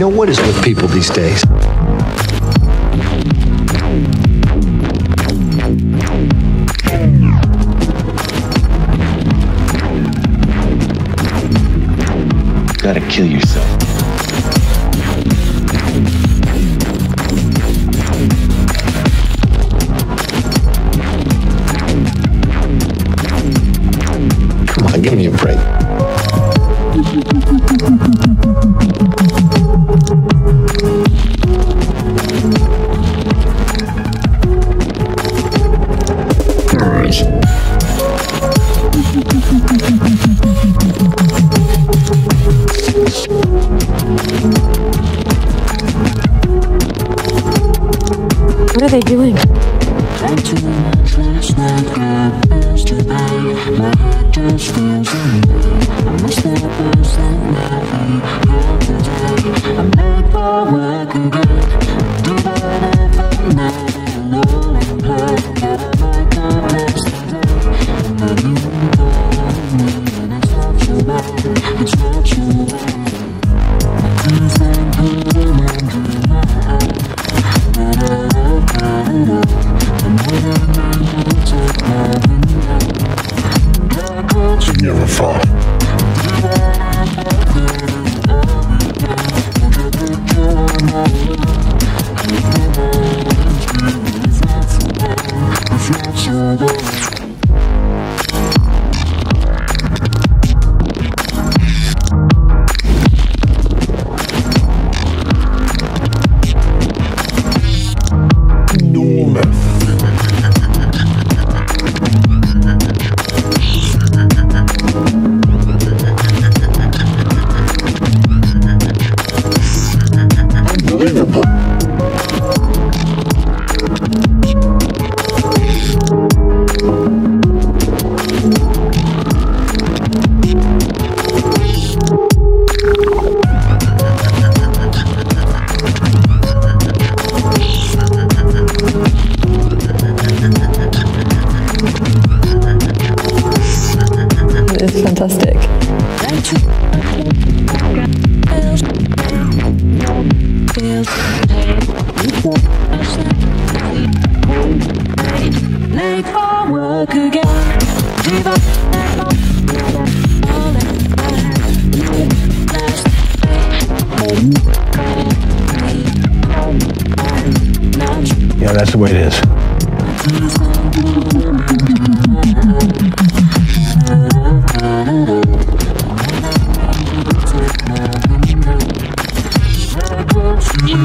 You know, what is with people these days? You gotta kill yourself. Come on, give me a break. What are they doing? Never fall. It's fantastic. Yeah, that's the way it is. Giving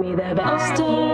me the best.